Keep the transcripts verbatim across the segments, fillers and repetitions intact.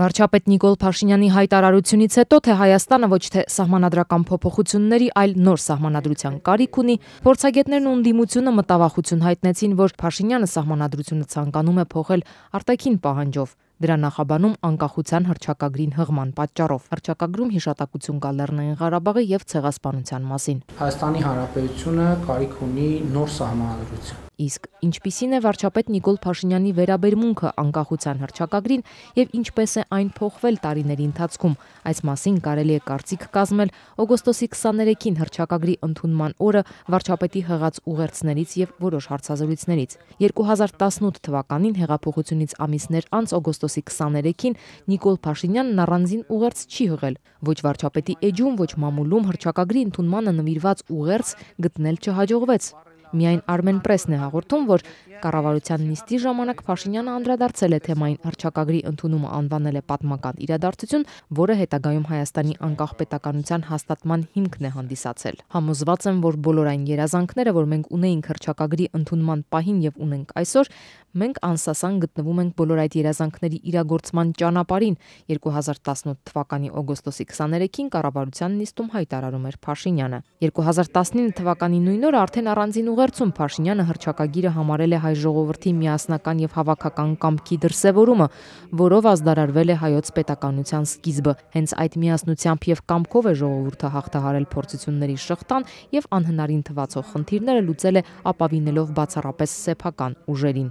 Վարչապետ Նիկոլ Փաշինյանի հայտարարությունից հետո, թե Հայաստանը ոչ թե սահմանադրական փոփոխությունների, այլ նոր սահմանադրության կարիք ունի, փորձագետներն ու ընդդիմությունը մտավախություն հայտնեցին, որ Փաշինյանը սահմանադրությունը ցանկանում է փոխել արտաքին պահանջով, դրա նախաբանում անկախության հռչակագրին հղման պատճառով։ Հռչակագրում հիշատակություն կա Լեռնային Ղարաբաղի եւ ցեղասպանության մասին։ Հայաստանի Հանրապետությունը կարիք ունի նոր սահմանադրություն։ Իսկ ինչպիսին է վարչապետ Նիկոլ Փաշինյանի վերաբերմունքը անկախության հռչակագրին եւ ինչպես է այն փոխվել տարիների ընթացքում, այս մասին կարելի է կարծիք կազմել օգոստոսի քսաներեքին հռչակագրի ընդունման օրը վարչապետի հղած ուղերձներից եւ որոշ հարցազրույցներից։ երկու հազար տասնութ թվականին հեղափոխությունից ամիսներ անց օգոստոսի քսաներեքին Նիկոլ Փաշինյանն առանձին ուղերձ չի հղել, ոչ վարչապետի էջում, ոչ մամուլում հռչակագրի ընդունմանը նվիրված ուղերձ գտնել չհաջողվեց։ Միայն Armenpress-ն է հաղորդում, որ կառավարության նիստի ժամանակ Փաշինյանը անդրադարձել է թեմային հռչակագրի ընդունումը անվանել է պատմական իրադարձություն, որը հետագայում Հայաստանի անկախ պետականության հաստատման հիմքն է հանդիսացել։ Համոզված եմ, որ բոլոր այն երազանքները, որ մենք ունենք հռչակագրի ընդունման պահին եւ ունենք այսօր, մենք անսասան գտնվում ենք բոլոր այդ երազանքների իրագործման ճանապարհին, երկու հազար տասնութ թվականի օգոստոսի քսաներեքին կառավարության նիստում հայտարարում էր Փաշինյանը։ երկու հազար տասնինը թվականի նույն օրը արդեն առանձին ուղերձում Փաշինյանը հռչակագիրը համարել է հայ ժողովրդի միասնական եւ հավաքական կամքի դրսեւորումը, որով ազդարարվել է հայոց պետականության սկիզբը։ Հենց այդ միասնությամբ եւ կամքով է ժողովուրդը հաղթահարել փորձությունների շղթան եւ անհնարին թվացող խնդիրները լուծել է ապավինելով բացառապես սեփական ուժերին։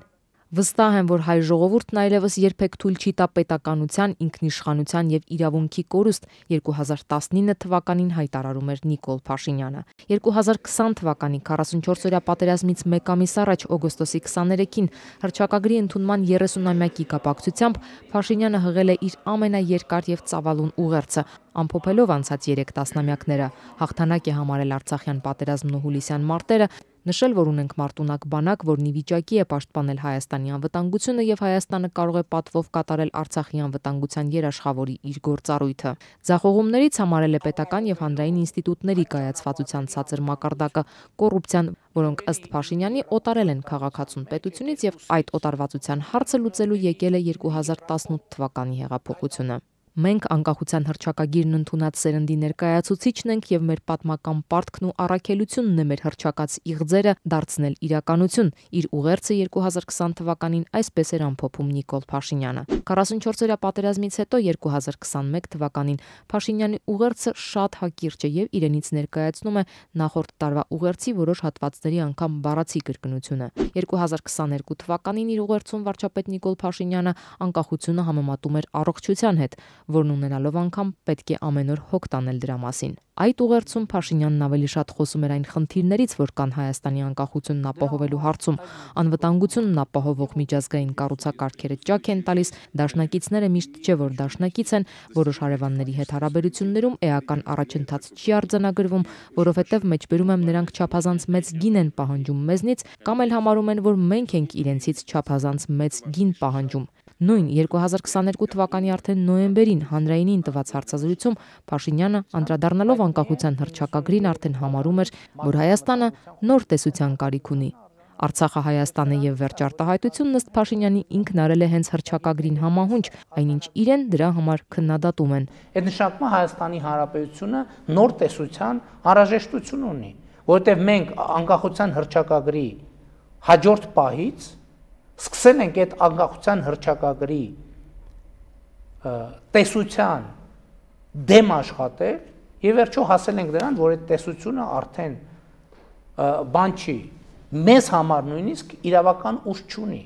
Վստահ եմ, որ հայ ժողովուրդն այլևս երբեք թույլ չի տա պետականության, ինքնիշխանության և իրավունքի կորուստ երկու հազար տասնինը թվականին հայտարարում էր Նիկոլ Փաշինյանը։ երկու հազար քսան թվականի քառասունչորս օրյա պատերազմից մեկ ամիս առաջ օգոստոսի քսաներեքին հռչակագրի ընդունման երեսունամյակի կապակցությամբ Փաշինյանը հղել է իր ամենաերկար և ծավալուն ուղերձը, ամփոփելով անցած երեք տասնամյակները, հաղթանակ է համարել արցախյան պատերազմն ու հուլիսյան մարտերը, նշել, որ ունենք մարտունակ բանակ, որն ի վիճակի է պաշտպանել Հայաստանի անվտանգությունը եւ Հայաստանը կարող է պատվով կատարել Արցախի անվտանգության երաշխավորի իր գործառույթը։ Ձախողումներից համարել է պետական եւ հանրային ինստիտուտների կայացվածության ցածր մակարդակը, կոռուպցիան, որոնք ըստ Փաշինյանի օտարել են քաղաքացուն պետությունից եւ այդ օտարվածության հարցը լուծելու եկել է երկու հազար տասնութ թվականի հեղափոխությունը։ Մենք անկախության հռչակագիրն ընդունած սերնդի ներկայացուցիչն ենք եւ մեր պատմական պարտքն ու առաքելությունն է մեր հռչակած իղձերը դարձնել իրականություն։ Իր ուղերձը երկու հազար քսան թվականին այսպես էր ամփոփում Նիկոլ Փաշինյանը։ քառասունչորս օրյա պատերազմից հետո երկու հազար քսաներկու թվականին Փաշինյանի ուղերձը շատ հակիրճ է եւ իրենից ներկայացնում է նախորդ տարվա ուղերձի որոշ հատվածների անգամ բառացի կրկնությունը։ երկու հազար քսաներկու թվականին իր ուղերձում վարչապետ Նիկոլ Փաշինյանը անկախությունը համեմատում էր առողջության հետ, որն ունենալով անգամ պետք է ամեն օր հոգ տանել դրա մասին։ Այդ ուղերձում Փաշինյանն ավելի շատ խոսում էր այն խնդիրներից, որ կան Հայաստանի անկախությունն ապահովելու հարցում, անվտանգությունն ապահովող միջազգային կառուցակարգերը ճաք են տալիս, դաշնակիցները միշտ չէ, որ դաշնակից են, որոշ հարևանների հետ հարաբերություններում էական առաջընթաց չի արձանագրվում, որովհետև մեջբերում եմ նրանք չափազանց մեծ գին են պահանջում մեզնից, կամ էլ համարում են, որ մենք ենք իրենցից չափազանց մեծ գին պահանջում։ Նույն երկու հազար քսաներկու թվականի արդեն նոյեմբերին հանրայինին տված հարցազրույցում Փաշինյանը անդրադառնալով անկախության հռչակագրին արդեն համարում էր, որ Հայաստանը նոր տեսության կարիք ունի։ Արցախը Հայաստանը եւ վերջ արտահայտությունն ըստ Փաշինյանի ինքն արել է հենց հռչակագրին համահունչ, այնինչ իրեն դրա համար քննադատում են։ Այդ նշանակմամբ Հայաստանի Հանրապետությունը նոր տեսության անհրաժեշտություն ունի, որովհետեւ մենք անկախության հռչակագրի հաջորդ պահից սկսել ենք այդ անկախության հռչակագրի տեսության դեմ աշխատել եւ վերջո հասել ենք դրան, որ այդ տեսությունը արդեն բան չի, մեզ համար նույնիսկ իրավական ուժ չունի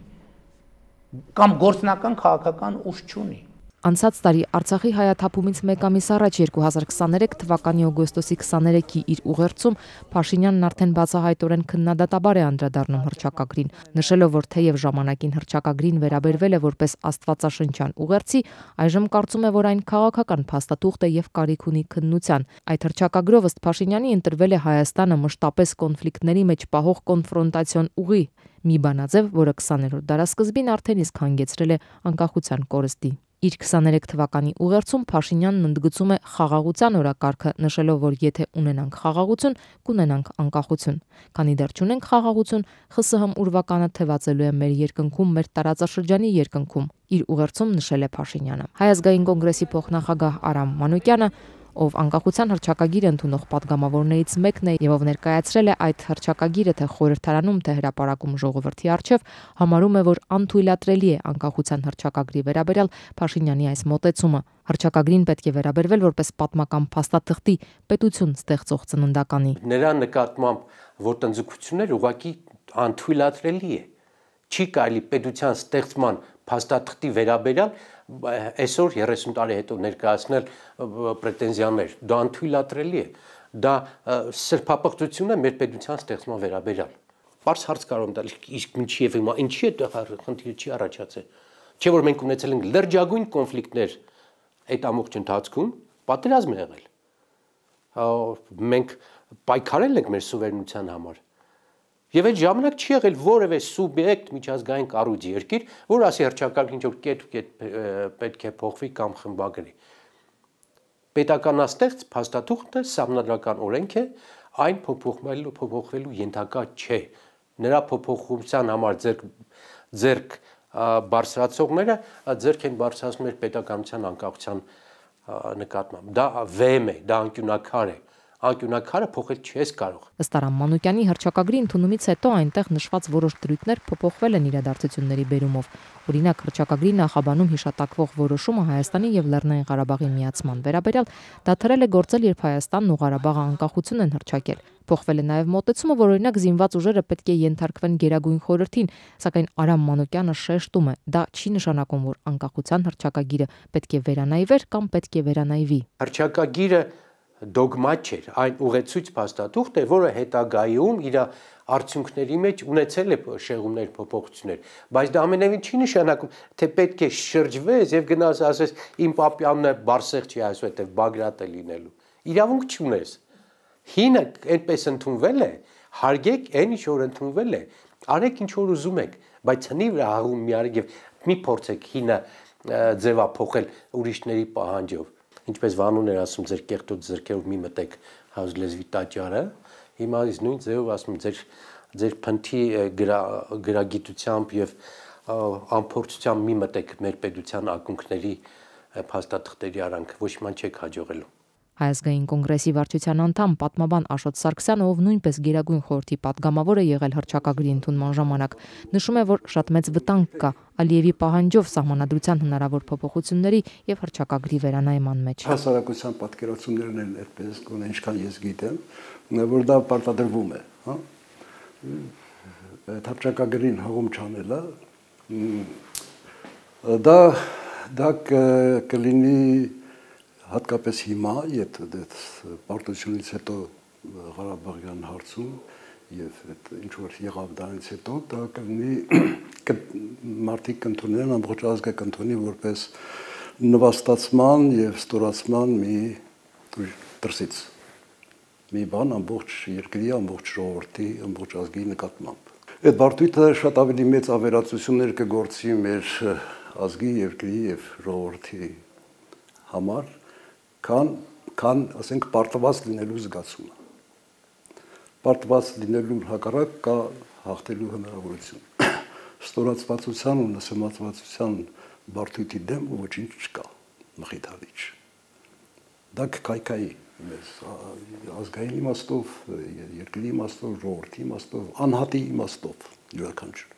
կամ գործնական քաղաքական ուժ չունի։ Անցած տարի Արցախի հայաթափումից մեկ ամիս առաջ երկու հազար քսաներեք թվականի օգոստոսի քսաներեքի իր ուղերձում Փաշինյանն արդեն բացահայտորեն քննադատաբար է անդրադառնում հռչակագրին, նշելով, որ թեև ժամանակին հռչակագրին վերաբերվել է որպես աստվածաշնչյան ուղերձի, այժմ կարծում է, որ այն քաղաքական փաստաթուղթ է եւ կարիք ունի քննության։ Այդ հռչակագրով ըստ Փաշինյանի ընտրվել է Հայաստանը մշտապես կոնֆլիկտների մեջ պահող կոնֆրոնտացիոն ուղի, մի բանաձև, որը քսաներորդ դարասկզբին արդեն իսկ հանգեցրել է անկախության կորստի։ Իր քսաներեք թվականի ուղերձում Փաշինյանն ընդգծում է խաղաղության օրակարգը, նշելով, որ եթե ունենանք խաղաղություն, կունենանք անկախություն։ Քանի դեռ չունենք խաղաղություն, ԽՍՀՄ ուրվականը թևածելու է մեր երկնքում, մեր տարածաշրջանի երկնքում, իր ուղերձում նշել է Փաշինյանը։ Հայ ազգային կոնգրեսի փոխնախագահ Արամ Մանուկյանը, ով անկախության հռչակագիրը ընդունող պատգամավորներից մեկն է եւ ով ներկայացրել է այդ հռչակագիրը թե խորհրդարանում թե հրապարակում ժողովրդի առջև, համարում է, որ անթույլատրելի է անկախության հռչակագրի վերաբերյալ Փաշինյանի այս մոտեցումը։ Հռչակագրին պետք է վերաբերվել որպես պատմական փաստաթղթի, պետություն ստեղծող ծննդականի։ Նրա նկատմամբ ոտնձգություններ ուղղակի անթույլատրելի է։ Չի կարելի պետության ստեղծման փաստաթղթի վերաբերյալ այսօր երեսուն տարի հետո ներկայացնել պրետենզիաներ, դա անթույլատրելի է, դա սրբապղծություն է մեր պետության ստեղծման վերաբերյալ։ Պարզ հարց կարող եմ տալ, իսկ ինչիև հիմա, ինչի է խնդիրը չի առաջացել։ Չէ որ մենք ունեցել ենք լրջագույն կոնֆլիկտներ այդ ամբողջ ընթացքում, պատերազմ է եղել։ Մենք պայքարել ենք մեր սուվերենության համար։ Եվ այդ ժամանակ չի եղել որևէ սուբյեկտ միջազգային կառույց երկիր, որ ասի հռչակագրի ինչ-որ կետ պետք է փոխվի կամ խմբագրի։ Պետականաստեղծ փաստաթուղթը սահմանադրական օրենք է, այն փոփոխվելու ենթակա չէ։ Նրա փոփոխության համար ձերք բարձրացողները ձերք են բարձրացնում մեր պետականության անկախության նկատմամբ։ Դա վեմ է, դա անկյունակար է։ Անկյունականը փոխել չես կարող։ Ըստ Արամ Մանուկյանի հռչակագրի ընդունումից հետո այնտեղ նշված որոշ դրույթներ փոփոխվել են իրադարձությունների բերումով։ Օրինակ հռչակագրի նախաբանում հիշատակվող որոշումը Հայաստանի եւ Լեռնային Ղարաբաղի միացման վերաբերյալ դադարել է գործել, երբ Հայաստանն ու Ղարաբաղը անկախություն են հռչակել։ Փոխվել է նաեւ մոտեցումը, որ օրինակ զինված ուժերը պետք է ենթարկվեն Գերագույն խորհրդին, սակայն Արամ Մանուկյանը շեշտում է, դա չի նշանակում, որ անկախության հռչակագիրը պետք է վերանայվեր կամ պետք է վերանայվի։ Հռչակագիրը դոգմա չէր, այն ուղեցույց փաստաթուղթ է, որը հետագայում իր արդյունքների մեջ ունեցել է շեղումներ, փոփոխություններ, բայց դա ամենևին չի նշանակում, թե պետք է շրջվես եւ գնաս ասես իմ պապյանն է Բարսեղ չի այսուհետեւ Բագրատ է լինելու։ Իրավունք չունես։ Հինը այնպես ընդունվել է, հարգեք այն ինչ որ ընդունվել է, արեք ինչ որ ուզում եք, բայց հնի վրա հաղում մի արեք եւ մի փորձեք հինը ձևափոխել ուրիշների պահանջով։ Ինչպես Վանոն էր ասում, ձեր կեղտոտ ձեռքերով մի մտեք հազուլեզվի տաճարը, հիմա այս նույն ձևով ասում ձեր ձեր փնթի գրագիտությամբ եւ ամփորձությամբ մի մտեք մեր պետության ակունքների փաստաթղթերի արանք, ոչ ման չեք հաջողելու։ Հայ ազգային կոնգրեսի վարչության անդամ պատմաբան Աշոտ Սարգսյանը, ով նույնպես Գերագույն խորհրդի պատգամավոր է եղել հռչակագրի ընդունման ժամանակ, նշում է, որ շատ մեծ վտանգ կա Ալիևի պահանջով սահմանադրության հնարավոր փոփոխությունների եւ հռչակագրի վերանայման մեջ։ Հասարակության պատկերացումներն են այդպես գոնե ինչքան ես գիտեմ, որ դա պարտադրվում է, հա։ Այդ հռչակագրին հողում չանելը դա դա կլինի հատկապես հիմա, երբ այդ պարտությունից հետո Ղարաբաղյան հարցում եւ այդ ինչ որ եղավ դրանից հետո, դա կլինի մարդիկ կընդունեն, ամբողջ ազգը կընդունի որպես նվաստացման եւ ստորացման մի դրսից մի բան ամբողջ երկրի, ամբողջ ժողովրդի, ամբողջ ազգի նկատմամբ։ Այդ բարդույթը շատ ավելի մեծ ավերածություններ կգործի մեր ազգի, երկրի եւ ժողովրդի համար, Քան, քան, ասենք, պարտված լինելու զգացումը։ Պարտված լինելու հակառակ կա հաղթելու հնարավորություն։ Ստորացվածության ու նսեմացվածության բարդույթի դեմ ոչինչ չկա, մխիթարիչ։ Դա կկայքայի մեզ ազգային իմաստով, երկրի իմաստով, ժողովրդի իմաստով, անհատի իմաստով յուրաքանչյուր։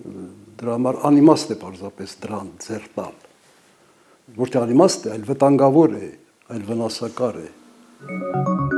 Դրա համար անիմաստ է պարզապես դրան ձեռք տալ։ Որտեղ իմաստ է, այլ վտանգավոր է, այլ վնասակար է։